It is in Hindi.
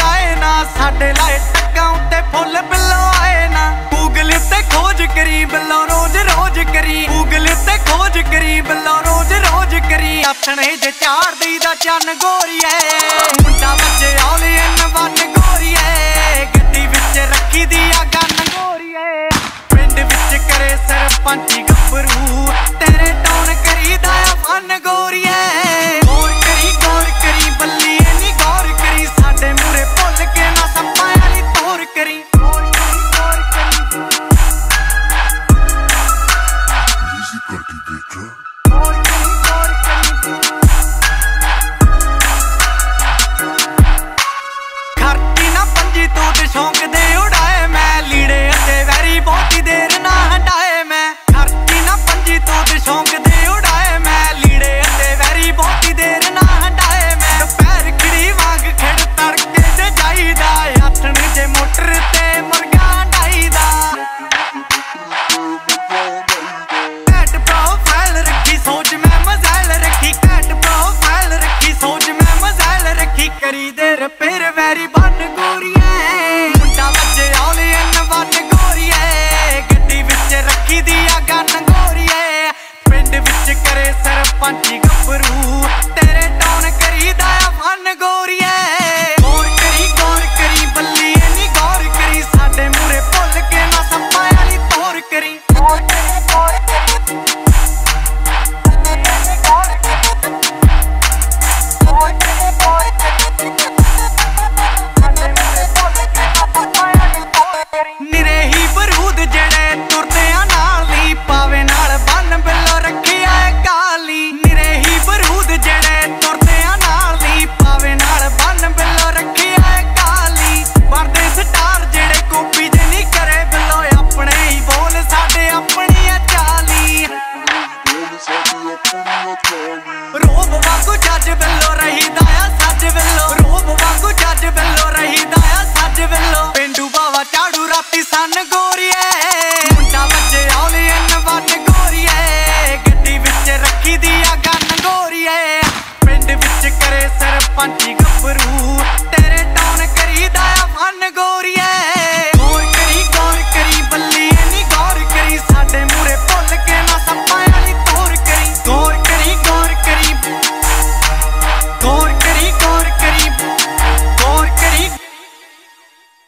जाए ना साडे लाए टक्का उत्ते फुल बिलो आए ना। गूगल ते खोज करी बिलो रोज रोज करी, गूगल ते खोज करी बिलो रोज रोज करी। अपने जे चार दी दा चन गोरी है मुंडा बच्चे औली इन वन गोरी है। गड्डी विच रखी दी आ गन गोरी है। पिंड विच करे सरपंच गप्परू तेरे टोन करी दा फन गोरी है। पंची